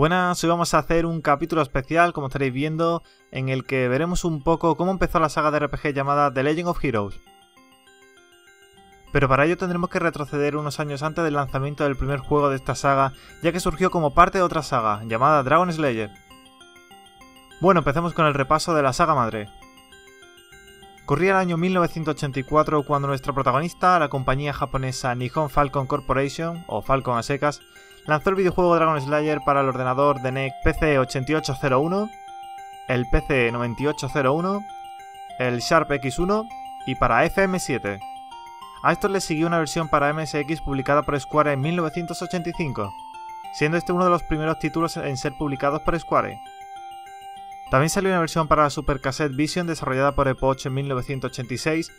Buenas, hoy vamos a hacer un capítulo especial, como estaréis viendo, en el que veremos un poco cómo empezó la saga de RPG llamada The Legend of Heroes. Pero para ello tendremos que retroceder unos años antes del lanzamiento del primer juego de esta saga, ya que surgió como parte de otra saga, llamada Dragon Slayer. Bueno, empecemos con el repaso de la saga madre. Corría el año 1984 cuando nuestra protagonista, la compañía japonesa Nihon Falcon Corporation, o Falcon a secas, lanzó el videojuego Dragon Slayer para el ordenador de NEC PC8801, el PC9801, el Sharp X1 y para FM7. A esto le siguió una versión para MSX publicada por Square en 1985, siendo este uno de los primeros títulos en ser publicados por Square. También salió una versión para Super Cassette Vision desarrollada por Epoch en 1986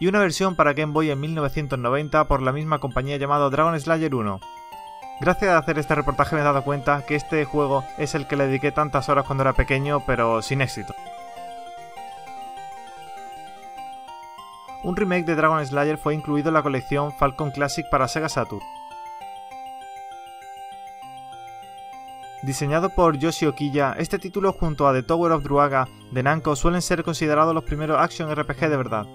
y una versión para Game Boy en 1990 por la misma compañía llamado Dragon Slayer 1. Gracias a hacer este reportaje me he dado cuenta que este juego es el que le dediqué tantas horas cuando era pequeño, pero sin éxito. Un remake de Dragon Slayer fue incluido en la colección Falcon Classic para Sega Saturn. Diseñado por Yoshi Okilla, este título junto a The Tower of Druaga de Namco suelen ser considerados los primeros action RPG de verdad.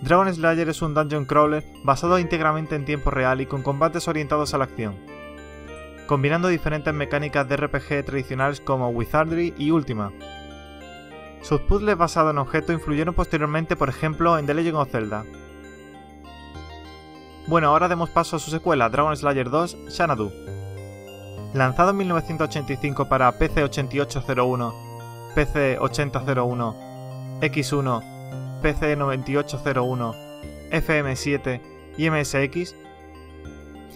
Dragon Slayer es un dungeon crawler basado íntegramente en tiempo real y con combates orientados a la acción, combinando diferentes mecánicas de RPG tradicionales como Wizardry y Ultima. Sus puzzles basados en objetos influyeron posteriormente, por ejemplo, en The Legend of Zelda. Bueno, ahora demos paso a su secuela, Dragon Slayer 2: Xanadu. Lanzado en 1985 para PC8801, PC8001, X1, PC9801, FM7 y MSX,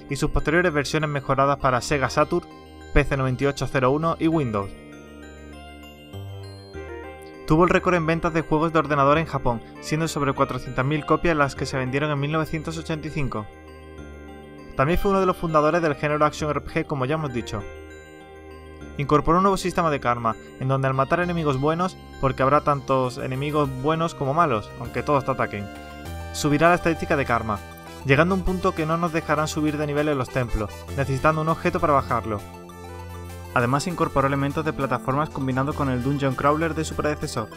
y sus posteriores versiones mejoradas para Sega Saturn, PC9801 y Windows. Tuvo el récord en ventas de juegos de ordenador en Japón, siendo sobre 400.000 copias las que se vendieron en 1985. También fue uno de los fundadores del género Action RPG, como ya hemos dicho. Incorporó un nuevo sistema de karma, en donde al matar enemigos buenos, porque habrá tantos enemigos buenos como malos, aunque todos te ataquen, subirá la estadística de karma, llegando a un punto que no nos dejarán subir de nivel en los templos, necesitando un objeto para bajarlo. Además incorporó elementos de plataformas combinando con el dungeon crawler de su predecesor.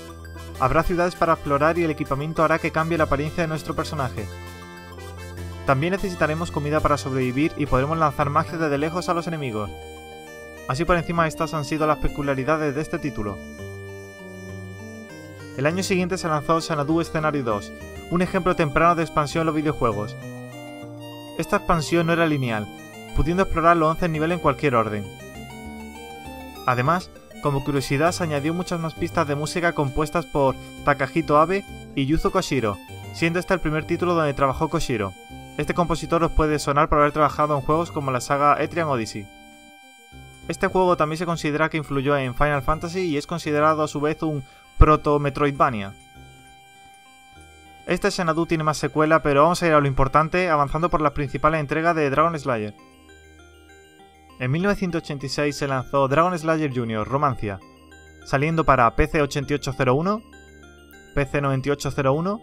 Habrá ciudades para explorar y el equipamiento hará que cambie la apariencia de nuestro personaje. También necesitaremos comida para sobrevivir y podremos lanzar magia desde lejos a los enemigos. Así por encima, estas han sido las peculiaridades de este título. El año siguiente se lanzó Xanadu Scenario 2, un ejemplo temprano de expansión en los videojuegos. Esta expansión no era lineal, pudiendo explorar los 11 niveles en cualquier orden. Además, como curiosidad, se añadió muchas más pistas de música compuestas por Takahito Abe y Yuzo Koshiro, siendo este el primer título donde trabajó Koshiro. Este compositor os puede sonar por haber trabajado en juegos como la saga Etrian Odyssey. Este juego también se considera que influyó en Final Fantasy y es considerado a su vez un proto-Metroidvania. Este Xanadu tiene más secuela, pero vamos a ir a lo importante, avanzando por las principales entregas de Dragon Slayer. En 1986 se lanzó Dragon Slayer Jr. Romancia, saliendo para PC8801, PC9801,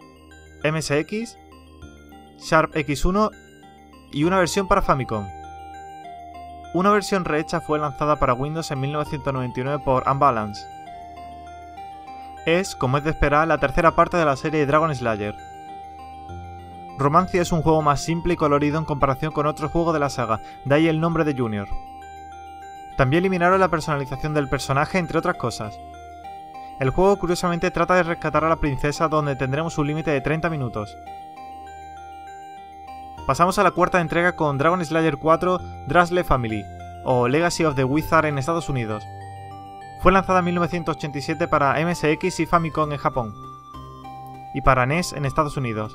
MSX, Sharp X1 y una versión para Famicom. Una versión rehecha fue lanzada para Windows en 1999 por Unbalance. Es, como es de esperar, la tercera parte de la serie Dragon Slayer. Romancia es un juego más simple y colorido en comparación con otros juegos de la saga, de ahí el nombre de Junior. También eliminaron la personalización del personaje, entre otras cosas. El juego curiosamente trata de rescatar a la princesa, donde tendremos un límite de 30 minutos. Pasamos a la cuarta entrega con Dragon Slayer 4: Drasle Family, o Legacy of the Wizard en Estados Unidos. Fue lanzada en 1987 para MSX y Famicom en Japón, y para NES en Estados Unidos.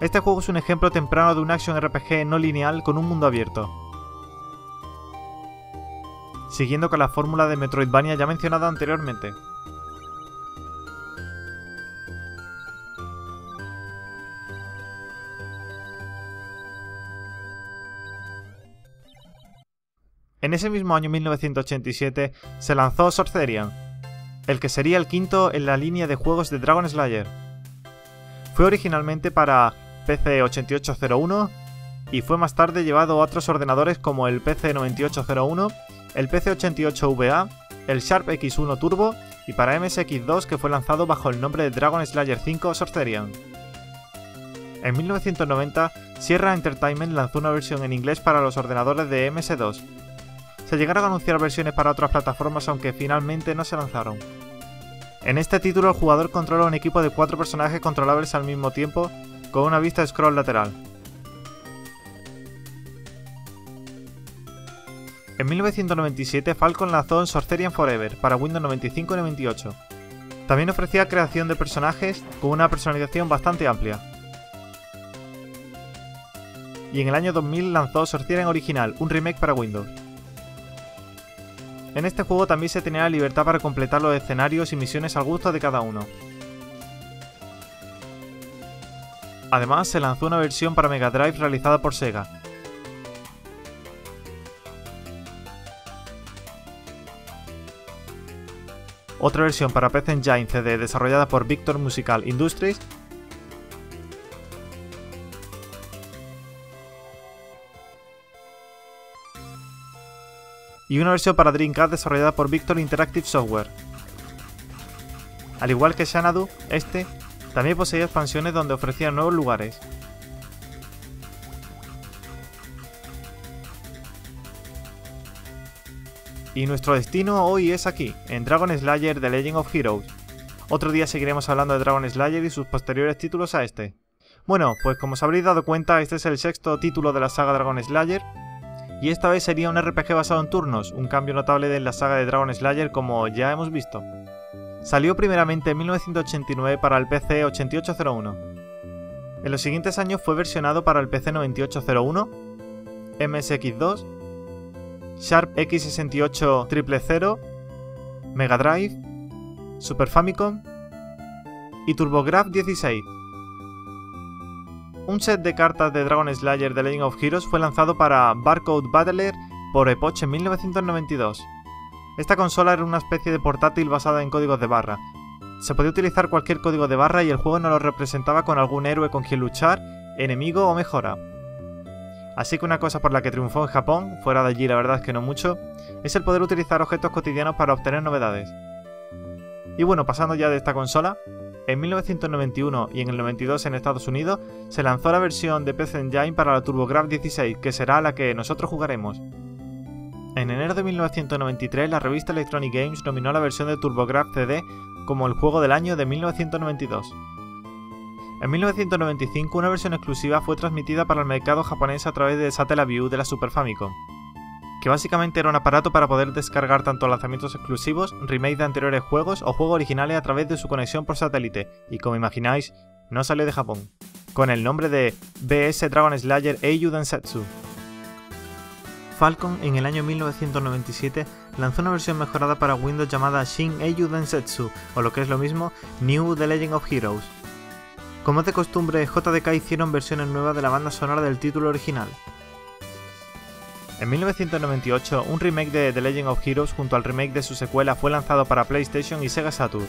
Este juego es un ejemplo temprano de un action RPG no lineal con un mundo abierto, siguiendo con la fórmula de Metroidvania ya mencionada anteriormente. En ese mismo año 1987 se lanzó Sorcerian, el que sería el quinto en la línea de juegos de Dragon Slayer. Fue originalmente para PC8801, y fue más tarde llevado a otros ordenadores como el PC9801, el PC88VA, el Sharp X1 Turbo y para MSX2, que fue lanzado bajo el nombre de Dragon Slayer 5 Sorcerian. En 1990, Sierra Entertainment lanzó una versión en inglés para los ordenadores de MS2. Se llegaron a anunciar versiones para otras plataformas, aunque finalmente no se lanzaron. En este título el jugador controla un equipo de 4 personajes controlables al mismo tiempo, con una vista scroll lateral. En 1997 Falcon lanzó Sorcerian Forever para Windows 95 y 98. También ofrecía creación de personajes con una personalización bastante amplia. Y en el año 2000 lanzó Sorcerian Original, un remake para Windows. En este juego también se tenía la libertad para completar los escenarios y misiones al gusto de cada uno. Además, se lanzó una versión para Mega Drive realizada por Sega. Otra versión para PC Engine CD desarrollada por Victor Musical Industries. Y una versión para Dreamcast desarrollada por Victor Interactive Software. Al igual que Xanadu, este también poseía expansiones donde ofrecían nuevos lugares. Y nuestro destino hoy es aquí, en Dragon Slayer The Legend of Heroes. Otro día seguiremos hablando de Dragon Slayer y sus posteriores títulos a este. Bueno, pues como os habréis dado cuenta, este es el sexto título de la saga Dragon Slayer. Y esta vez sería un RPG basado en turnos, un cambio notable de la saga de Dragon Slayer como ya hemos visto. Salió primeramente en 1989 para el PC 8801. En los siguientes años fue versionado para el PC 9801, MSX2, Sharp X68000, Mega Drive, Super Famicom y TurboGrafx-16. Un set de cartas de Dragon Slayer The Legend of Heroes fue lanzado para Barcode Battler por Epoch en 1992. Esta consola era una especie de portátil basada en códigos de barra. Se podía utilizar cualquier código de barra y el juego nos lo representaba con algún héroe con quien luchar, enemigo o mejora. Así que una cosa por la que triunfó en Japón, fuera de allí la verdad es que no mucho, es el poder utilizar objetos cotidianos para obtener novedades. Y bueno, pasando ya de esta consola, en 1991 y en el 92 en Estados Unidos se lanzó la versión de PC Engine para la TurboGrafx-16, que será la que nosotros jugaremos. En enero de 1993 la revista Electronic Games nominó a la versión de TurboGrafx CD como el juego del año de 1992. En 1995 una versión exclusiva fue transmitida para el mercado japonés a través de Satellaview de la Super Famicom, que básicamente era un aparato para poder descargar tanto lanzamientos exclusivos, remakes de anteriores juegos o juegos originales a través de su conexión por satélite, y como imagináis, no salió de Japón, con el nombre de BS Dragon Slayer Eiyu Densetsu. Falcon en el año 1997 lanzó una versión mejorada para Windows llamada Shin Eiyu Densetsu, o lo que es lo mismo, New The Legend of Heroes. Como de costumbre, JDK hicieron versiones nuevas de la banda sonora del título original. En 1998, un remake de The Legend of Heroes junto al remake de su secuela fue lanzado para PlayStation y Sega Saturn.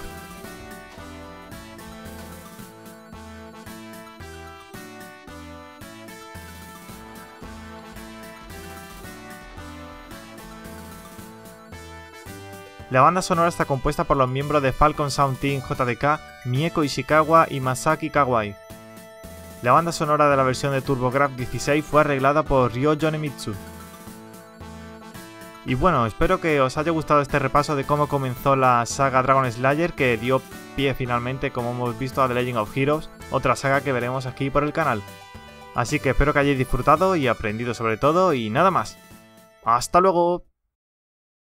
La banda sonora está compuesta por los miembros de Falcon Sound Team JDK, Mieko Ishikawa y Masaki Kawai. La banda sonora de la versión de TurboGrafx-16 fue arreglada por Ryo Yonemitsu. Y bueno, espero que os haya gustado este repaso de cómo comenzó la saga Dragon Slayer, que dio pie finalmente, como hemos visto, a The Legend of Heroes, otra saga que veremos aquí por el canal. Así que espero que hayáis disfrutado y aprendido sobre todo, y nada más. ¡Hasta luego!